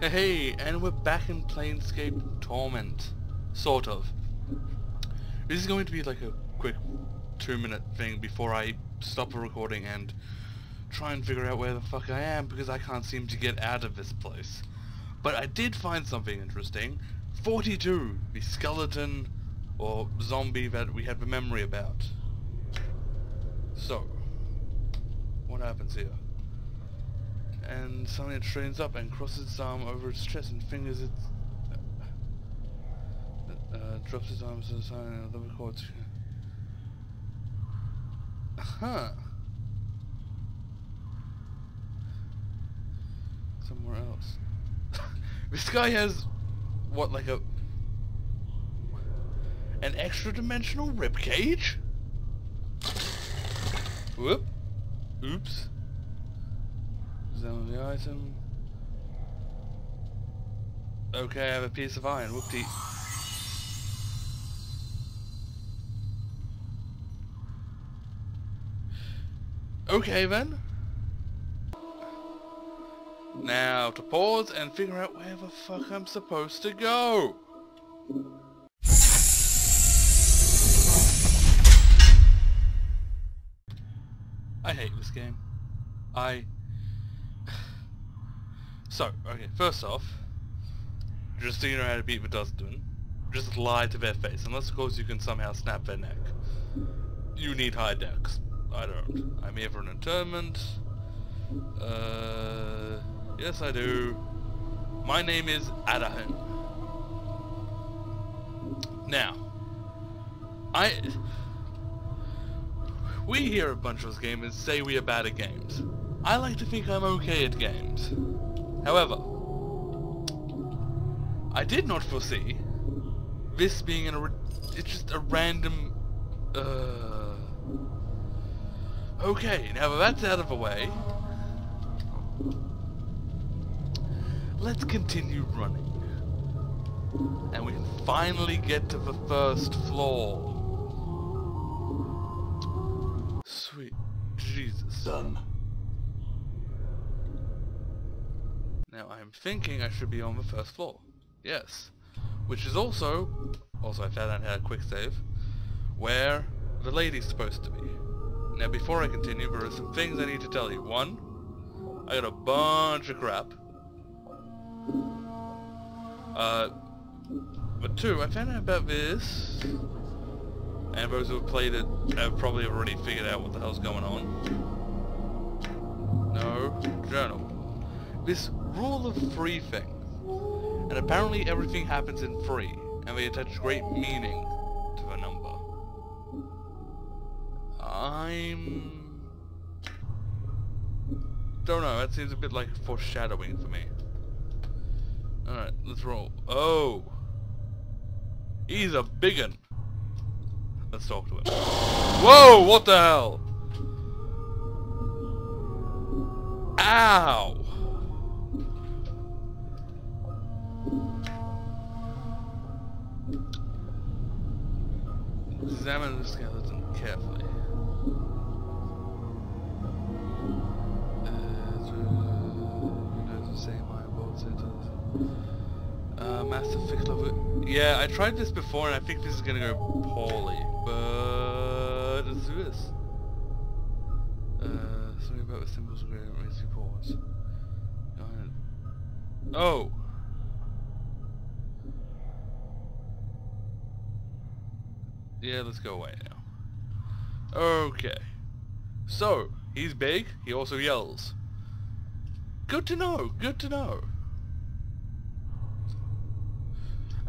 Hey, and we're back in Planescape Torment. Sort of. This is going to be like a quick 2-minute thing before I stop the recording and try and figure out where the fuck I am, because I can't seem to get out of this place. But I did find something interesting. 42, the skeleton or zombie that we have a memory about. So, what happens here? And suddenly it strains up and crosses its arm over its chest and fingers its... drops its arms to the side and the other cords. Huh. Somewhere else. This guy has, what, like a... an extra-dimensional ribcage? Whoop. Oops. Examine the item. Okay, I have a piece of iron. Whoopty. Okay then. Now to pause and figure out where the fuck I'm supposed to go. I hate this game. So, okay, first off, just so you know how to beat the Dustin, just lie to their face, unless of course you can somehow snap their neck. You need high decks. I don't. I'm here for an interment. Yes I do. My name is Adahan. Now, we here at Bunch of Us Gamers say we are bad at games. I like to think I'm okay at games. However, I did not foresee this being it's just a random... Okay, now that that's out of the way, let's continue running. And we can finally get to the first floor. Sweet Jesus. Done. Now I'm thinking I should be on the first floor. Yes. Which is also I found out how to quick save, where the lady's supposed to be. Now before I continue, there are some things I need to tell you. One, I got a bunch of crap. But two, I found out about this. And those who have played it have probably already figured out what the hell's going on. No, journal. This rule of three thing, and apparently everything happens in three, and they attach great meaning to the number. Don't know, that seems a bit like foreshadowing for me. Alright, let's roll. Oh! He's a biggin! Let's talk to him. Whoa, what the hell? Ow! Examine the skeleton carefully. Massive fix level. Yeah, I tried this before and I think this is gonna go poorly. But let's do this. Something about the symbols of gradient makes you pause. Oh! Yeah, let's go away now. Okay. So, he's big, he also yells. Good to know, good to know.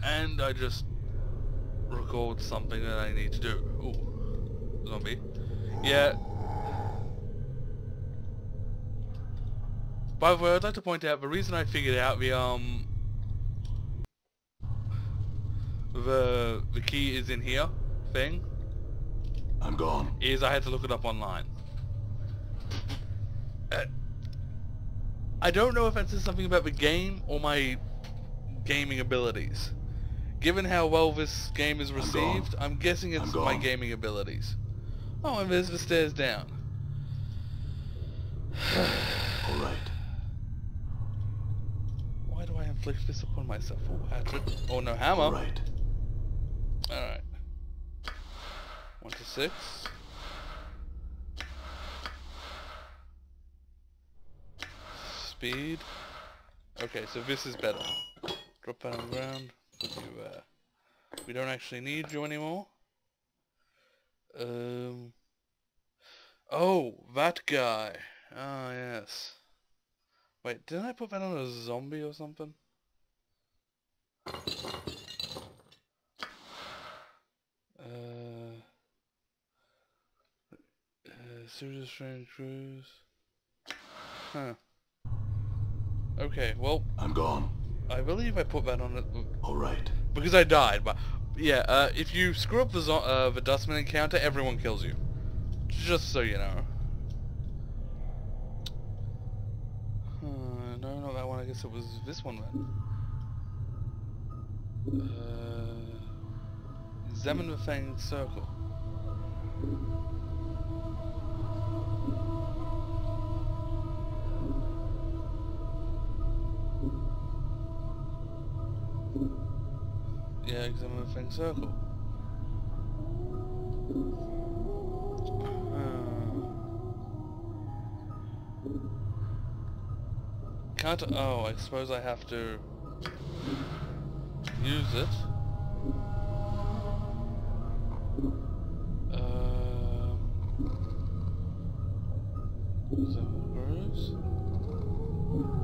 And I just record something that I need to do. Ooh, zombie. Yeah. By the way, I'd like to point out the reason I figured out the key is in here. Thing. I'm gone. Is I had to look it up online. I don't know if that says something about the game or my gaming abilities. Given how well this game is received, I'm guessing it's my gaming abilities. Oh, and there's the stairs down. All right. Why do I Place this upon myself. Oh, hatchet. Oh no, hammer. Alright. Alright. 1 to 6. Speed. Okay, so this is better. Drop that on the ground. You, we don't actually need you anymore. Oh, that guy. Ah, yes. Wait, didn't I put that on a zombie or something? Serious strange cruise. Huh. Okay, well. I'm gone. I believe I put that on it. All right. Because I died, but yeah. If you screw up the dustman encounter, everyone kills you. Just so you know. No, not that one. I guess it was this one then. Examine the Fanged Circle. Yeah, examine the Fanged Circle. Oh, I suppose I have to use it.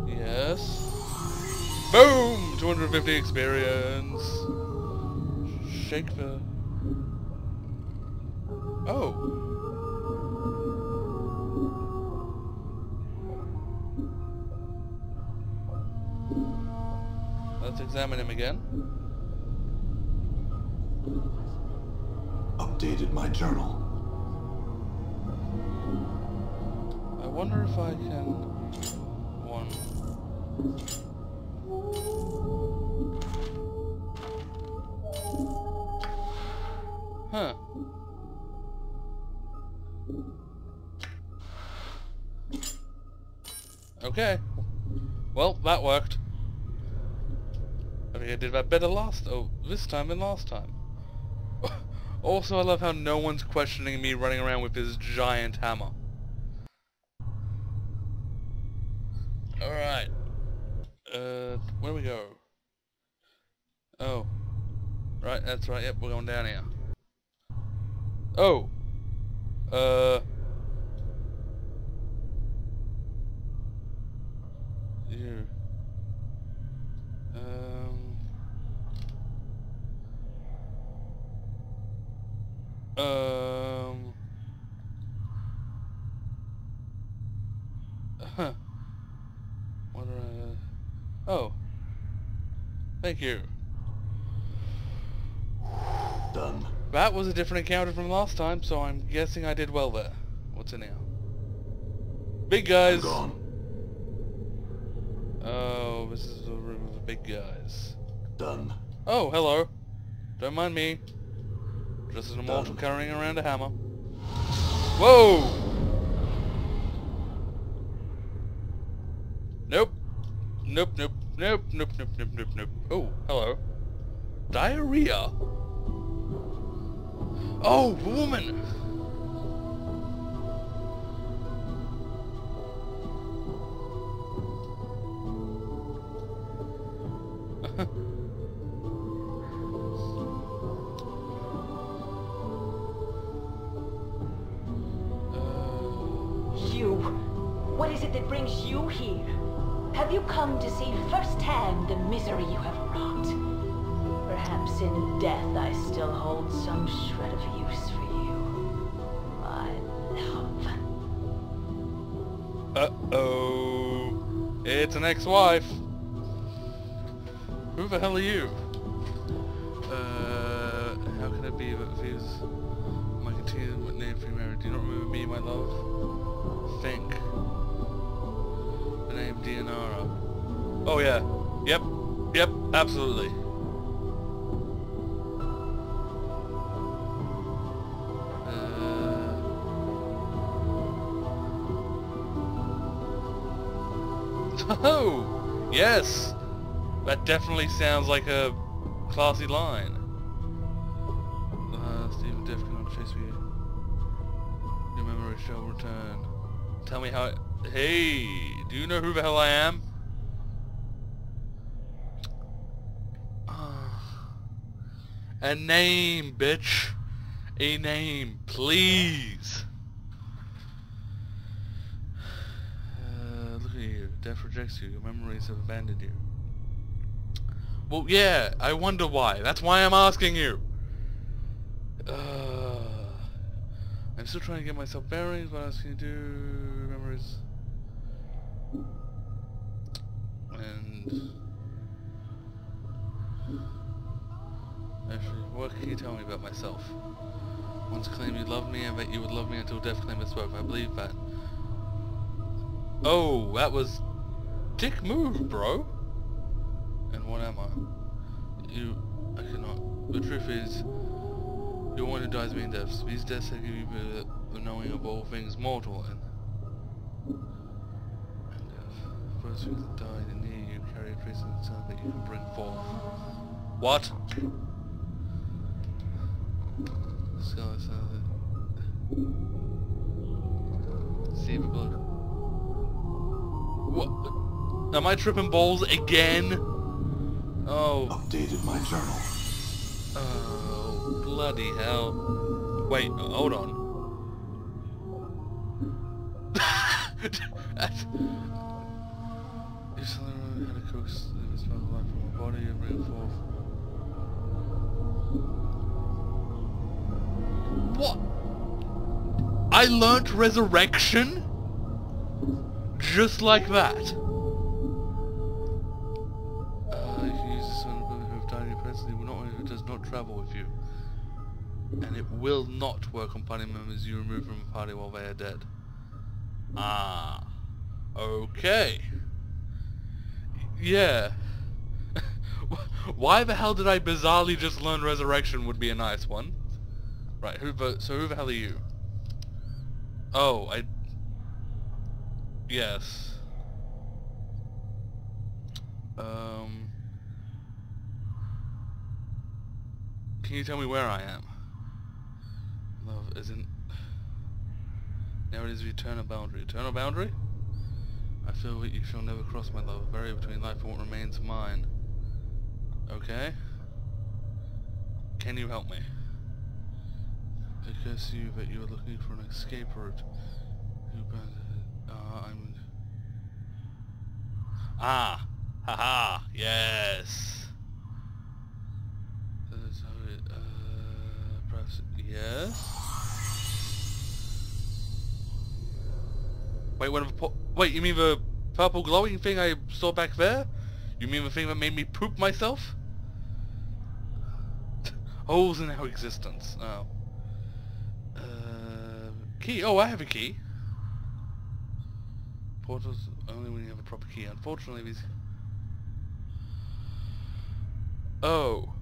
Yes. Boom! 250 experience. Shake the... Oh. Let's examine him again. Updated my journal. I wonder if I can... One. Huh. Okay. Well, that worked. I did that better last, this time than last time. Also, I love how no one's questioning me running around with this giant hammer. Alright. Where do we go? Oh. Right, that's right, yep, we're going down here. Oh! You. Huh. What are oh. Thank you. Done. That was a different encounter from last time, so I'm guessing I did well there. What's in here? Big guys. I'm gone. Oh, this is the room of the big guys. Done. Oh, hello. Don't mind me. Just as an immortal carrying around a hammer. Whoa! Nope. Nope, nope, nope, nope, nope, nope, nope, nope. Oh, hello. Diarrhea. Oh, woman! In death, I still hold some shred of use for you. My love. Uh-oh. It's an ex-wife. Who the hell are you? How can it be that these... my continued name for marriage? Do you not remember me, my love? Think. The name Deonara. Oh, yeah. Yep. Yep. Absolutely. Oh! Yes! That definitely sounds like a classy line. Stephen Death cannot chase you. Your memory shall return. Tell me how it... Hey! Do you know who the hell I am? A name, bitch! A name, please! Look at you. Death rejects you. Your memories have abandoned you. Well, yeah, I wonder why. That's why I'm asking you. I'm still trying to get myself bearings, but what else can you do? Memories. And... Actually, what can you tell me about myself? Once claimed you loved me and that you would love me until death claimed its worth. I believe that. Oh, that was... dick move, bro. And what am I? You... I cannot... The truth is... You're one who dies being deaths. These deaths have given you the knowing of all things mortal and death. First who died and near you carry a trace of the sound that you can bring forth. What? Skull is see the blood. What? Am I tripping balls again? Oh. Updated my journal. Oh, bloody hell. Wait, hold on. If someone had a curse that was not alive from my body, it bring forth. What? I learnt resurrection? Just like that. Travel with you, and it will not work on party members you remove from the party while they are dead. Ah, okay. Yeah. Why the hell did I bizarrely just learn resurrection would be a nice one? Right. So who the hell are you? Oh, I. Yes. Can you tell me where I am? Love isn't... Now it is the eternal boundary. Eternal boundary? I feel that you shall never cross my love. Vary between life and what remains mine. Okay? Can you help me? I curse you that you are looking for an escape route. I'm... Ah! Haha! Yes! Yes. Wait, wait, you mean the purple glowing thing I saw back there? You mean the thing that made me poop myself? Holes in our existence. Oh. Key. Oh, I have a key. Portals only when you have a proper key. Unfortunately, these. Oh.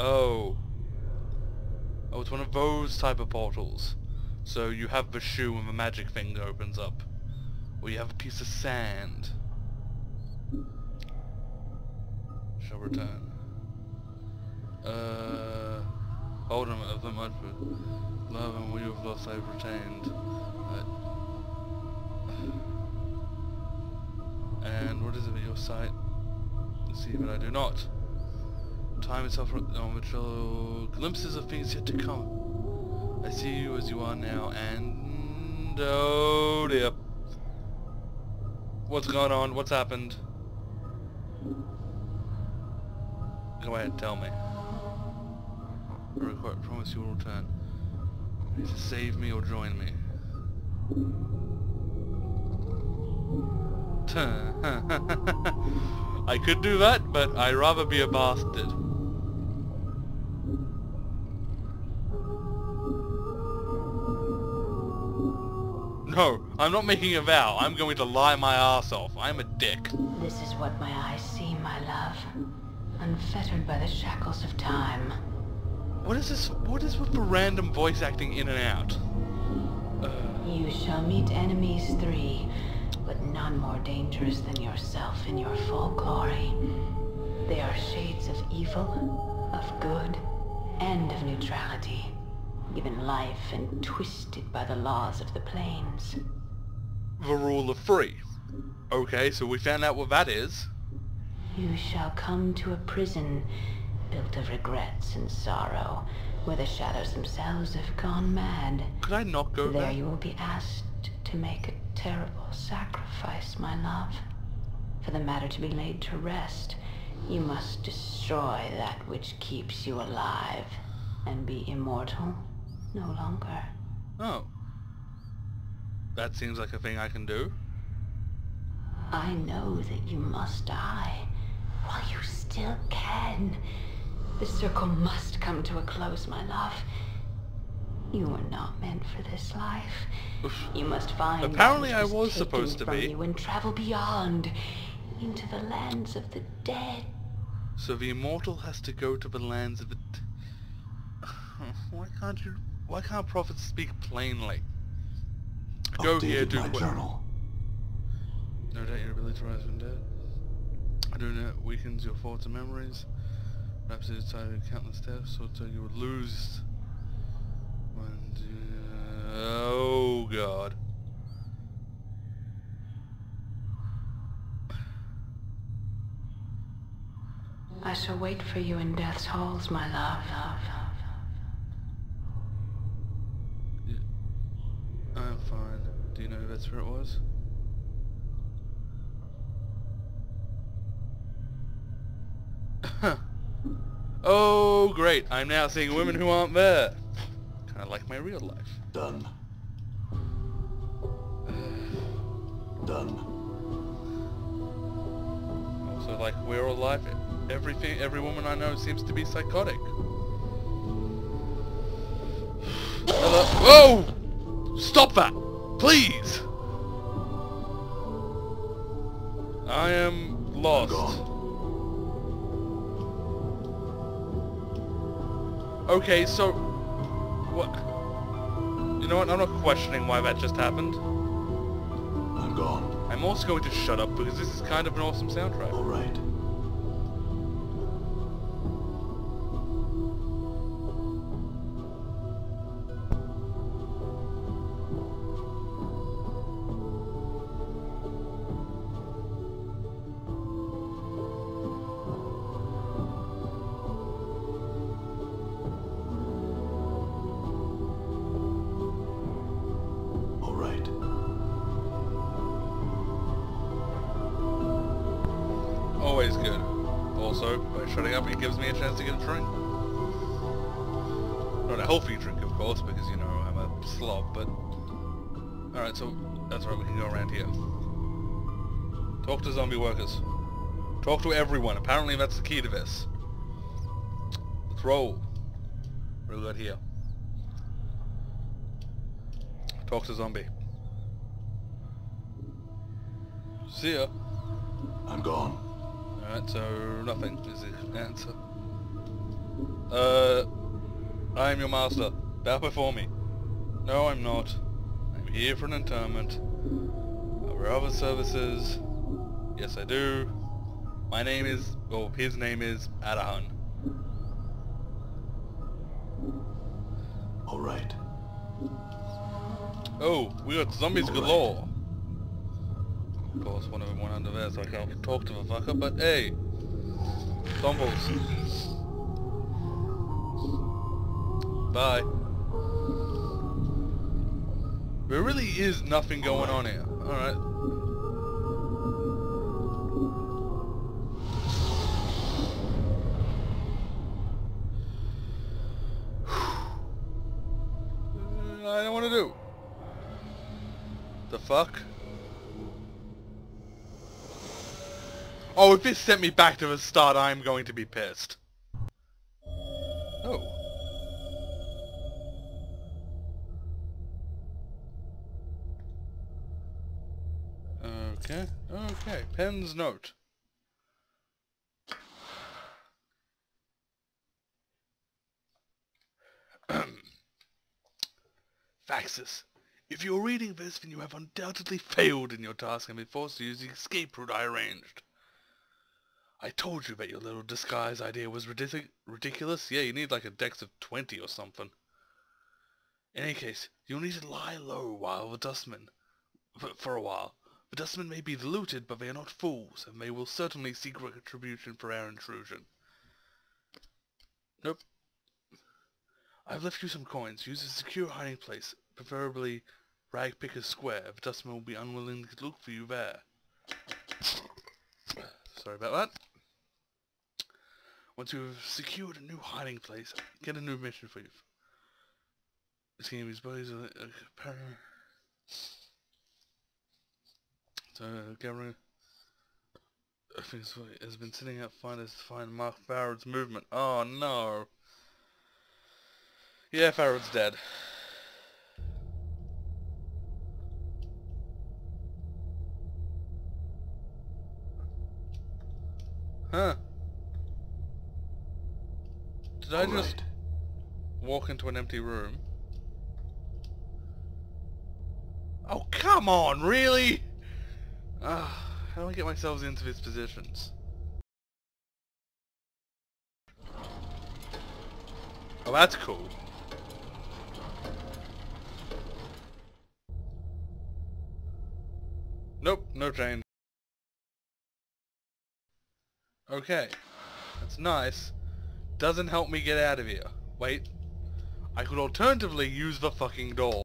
Oh. Oh, it's one of those type of portals. So you have the shoe and the magic thing that opens up. Or you have a piece of sand. Shall return. Hold on, of the mud. Love and we have lost, I have retained. And what is it with your sight? See, but I do not. Time itself on glimpses of things yet to come. I see you as you are now, and oh dear. What's going on? What's happened? Go ahead, tell me. I promise you will return. You need to save me or join me. I could do that, but I'd rather be a bastard. No, I'm not making a vow. I'm going to lie my ass off. I'm a dick. This is what my eyes see, my love. Unfettered by the shackles of time. What is this? What is with the random voice acting in and out? You shall meet enemies 3, but none more dangerous than yourself in your full glory. They are shades of evil, of good, and of neutrality, given life and twisted by the laws of the planes. The rule of three. Okay, so we found out what that is. You shall come to a prison built of regrets and sorrow, where the shadows themselves have gone mad. Could I not go there? There you will be asked to make a terrible sacrifice, my love. For the matter to be laid to rest, you must destroy that which keeps you alive and be immortal no longer. Oh. That seems like a thing I can do. I know that you must die while you still can. The circle must come to a close, my love. You were not meant for this life. You must find apparently that which was supposed to be you and travel beyond into the lands of the dead. So the immortal has to go to the lands of the why can't prophets speak plainly? Go here, do my journal. No doubt your ability to rise from dead. I do not weakens your thoughts and memories. Perhaps it's time countless deaths, or so you would lose. Oh god. I shall wait for you in death's halls, my love. Yeah. I'm fine. Do you know who that spirit was? Oh great, I'm now seeing women who aren't there. I like my real life. Done. Done. Also, like, we're all life. Everything, every woman I know seems to be psychotic. Hello? Whoa! Stop that! Please! I am lost. Okay, so... what? You know what? I'm not questioning why that just happened. I'm gone. I'm also going to shut up because this is kind of an awesome soundtrack. All right. Good. Also, by shutting up, it gives me a chance to get a drink. Not a healthy drink, of course, because, you know, I'm a slob, but... alright, so that's right, we can go around here. Talk to zombie workers. Talk to everyone. Apparently that's the key to this. Let's roll. What do we got here? Talk to zombie. See ya. I'm gone. Alright, so nothing is the answer. I am your master. Bow before me. No, I'm not. I'm here for an interment. Our other services. Yes, I do. My name is, or his name is, Adahan. Alright. Oh, we got zombies galore. Of course, one of them went under there, so I can't talk to the fucker, but hey! Zombies. Bye. There really is nothing going on here. Alright. I don't want to do. The fuck? Oh, if this sent me back to the start, I'm going to be pissed. Oh. Okay, okay. Penn's note. Faxes. If you are reading this, then you have undoubtedly failed in your task and been forced to use the escape route I arranged. I told you that your little disguise idea was ridiculous. Yeah, you need like a dex of 20 or something. In any case, you'll need to lie low while the dustmen... for a while. The dustmen may be looted, but they are not fools, and they will certainly seek retribution for our intrusion. Nope. I've left you some coins. Use a secure hiding place, preferably Ragpicker's Square. The dustmen will be unwilling to look for you there. Sorry about that. Once you've secured a new hiding place, get a new mission for you. This game is bodies of so gathering. I think it has been sitting out finders to find Mark Farrod's movement. Oh no. Yeah, Farrod's dead. Huh. Did I just walk into an empty room? Oh, come on, really? How do I get myself into these positions? Oh, that's cool. Nope, no change. Okay, that's nice. Doesn't help me get out of here. Wait, I could alternatively use the fucking door.